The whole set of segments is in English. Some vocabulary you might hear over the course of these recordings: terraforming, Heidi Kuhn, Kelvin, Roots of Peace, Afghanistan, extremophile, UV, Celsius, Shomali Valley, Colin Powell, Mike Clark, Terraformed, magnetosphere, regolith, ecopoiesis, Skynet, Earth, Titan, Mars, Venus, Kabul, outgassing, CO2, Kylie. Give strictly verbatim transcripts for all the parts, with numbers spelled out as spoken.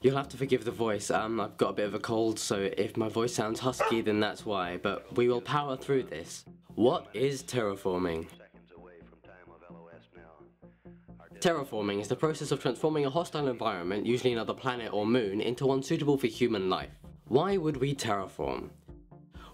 You'll have to forgive the voice, um, I've got a bit of a cold, so if my voice sounds husky then that's why, but we will power through this. What is terraforming? Terraforming is the process of transforming a hostile environment, usually another planet or moon, into one suitable for human life. Why would we terraform?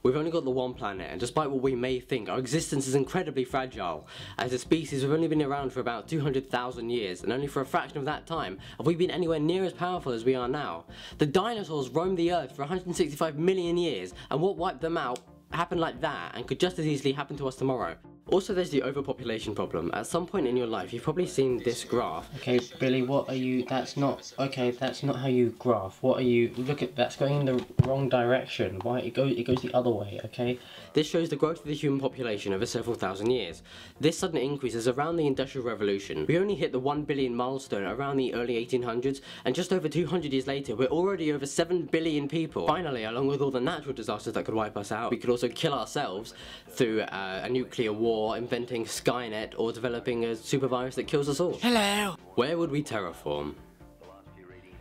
We've only got the one planet, and despite what we may think, our existence is incredibly fragile. As a species, we've only been around for about two hundred thousand years, and only for a fraction of that time have we been anywhere near as powerful as we are now. The dinosaurs roamed the Earth for one hundred sixty-five million years, and what wiped them out happened like that and could just as easily happen to us tomorrow. Also, there's the overpopulation problem. At some point in your life, you've probably seen this graph. Okay, Billy, what are you... That's not... Okay, that's not how you graph. What are you... Look at... That's going in the wrong direction. Why? It goes, it goes the other way, okay? This shows the growth of the human population over several thousand years. This sudden increase is around the Industrial Revolution. We only hit the one billion milestone around the early eighteen hundreds, and just over two hundred years later, we're already over seven billion people. Finally, along with all the natural disasters that could wipe us out, we could also kill ourselves through uh, a nuclear war, or inventing Skynet, or developing a super virus that kills us all. Hello! Where would we terraform?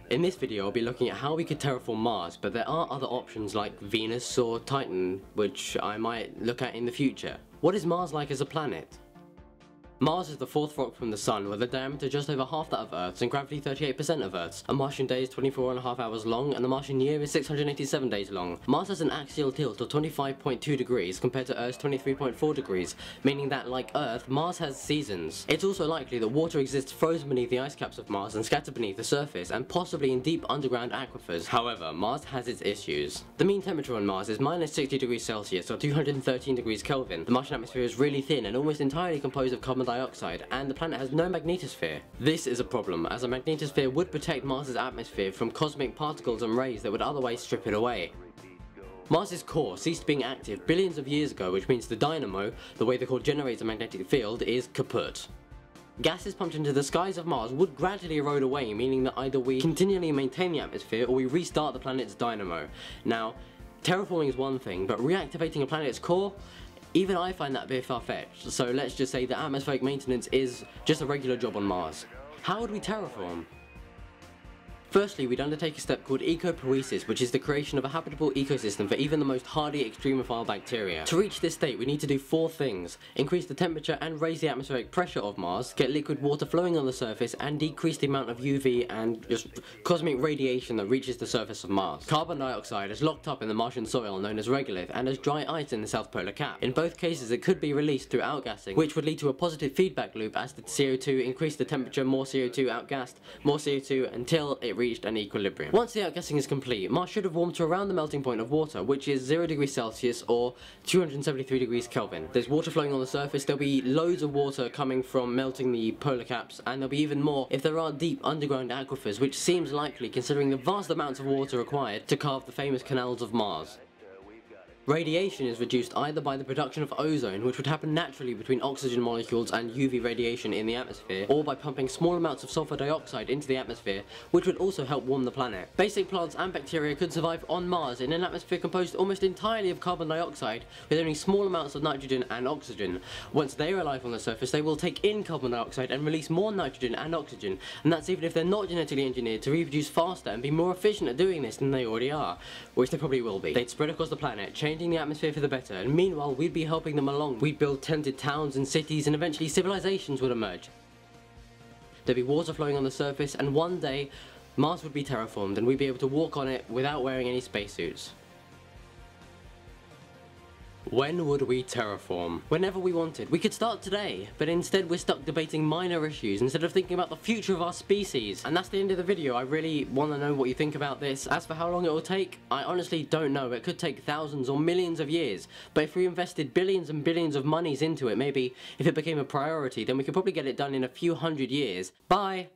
In this video, I'll be looking at how we could terraform Mars, but there are other options like Venus or Titan, which I might look at in the future. What is Mars like as a planet? Mars is the fourth rock from the Sun, with a diameter just over half that of Earth's and gravity thirty-eight percent of Earth's. A Martian day is twenty-four and a half hours long, and the Martian year is six hundred eighty-seven days long. Mars has an axial tilt of twenty-five point two degrees compared to Earth's twenty-three point four degrees, meaning that, like Earth, Mars has seasons. It's also likely that water exists frozen beneath the ice caps of Mars and scattered beneath the surface, and possibly in deep underground aquifers. However, Mars has its issues. The mean temperature on Mars is minus sixty degrees Celsius, or two hundred thirteen degrees Kelvin. The Martian atmosphere is really thin and almost entirely composed of carbon dioxide, and the planet has no magnetosphere. This is a problem, as a magnetosphere would protect Mars's atmosphere from cosmic particles and rays that would otherwise strip it away. Mars's core ceased being active billions of years ago, which means the dynamo, the way the core generates a magnetic field, is kaput. Gases pumped into the skies of Mars would gradually erode away, meaning that either we continually maintain the atmosphere or we restart the planet's dynamo. Now, terraforming is one thing, but reactivating a planet's core? Even I find that a bit far-fetched, so let's just say that atmospheric maintenance is just a regular job on Mars. How would we terraform? Firstly, we'd undertake a step called ecopoiesis, which is the creation of a habitable ecosystem for even the most hardy extremophile bacteria. To reach this state, we need to do four things: increase the temperature and raise the atmospheric pressure of Mars, get liquid water flowing on the surface, and decrease the amount of U V and just cosmic radiation that reaches the surface of Mars. Carbon dioxide is locked up in the Martian soil known as regolith, and as dry ice in the South Polar Cap. In both cases, it could be released through outgassing, which would lead to a positive feedback loop as the C O two increased the temperature, more C O two outgassed, more C O two, until it reached an equilibrium. Once the outgassing is complete, Mars should have warmed to around the melting point of water, which is zero degrees Celsius or two hundred seventy-three degrees Kelvin. There's water flowing on the surface, there'll be loads of water coming from melting the polar caps, and there'll be even more if there are deep underground aquifers, which seems likely considering the vast amounts of water required to carve the famous canals of Mars. Radiation is reduced either by the production of ozone, which would happen naturally between oxygen molecules and U V radiation in the atmosphere, or by pumping small amounts of sulfur dioxide into the atmosphere, which would also help warm the planet. Basic plants and bacteria could survive on Mars in an atmosphere composed almost entirely of carbon dioxide, with only small amounts of nitrogen and oxygen. Once they are alive on the surface, they will take in carbon dioxide and release more nitrogen and oxygen, and that's even if they're not genetically engineered to reproduce faster and be more efficient at doing this than they already are, which they probably will be. They'd spread across the planet, change the atmosphere for the better, and meanwhile we'd be helping them along. We'd build tented towns and cities, and eventually civilizations would emerge. There'd be water flowing on the surface, and one day Mars would be terraformed and we'd be able to walk on it without wearing any spacesuits. When would we terraform? Whenever we wanted. We could start today, but instead we're stuck debating minor issues instead of thinking about the future of our species. And that's the end of the video. I really want to know what you think about this. As for how long it will take, I honestly don't know. It could take thousands or millions of years, but if we invested billions and billions of monies into it, maybe if it became a priority, then we could probably get it done in a few hundred years. Bye!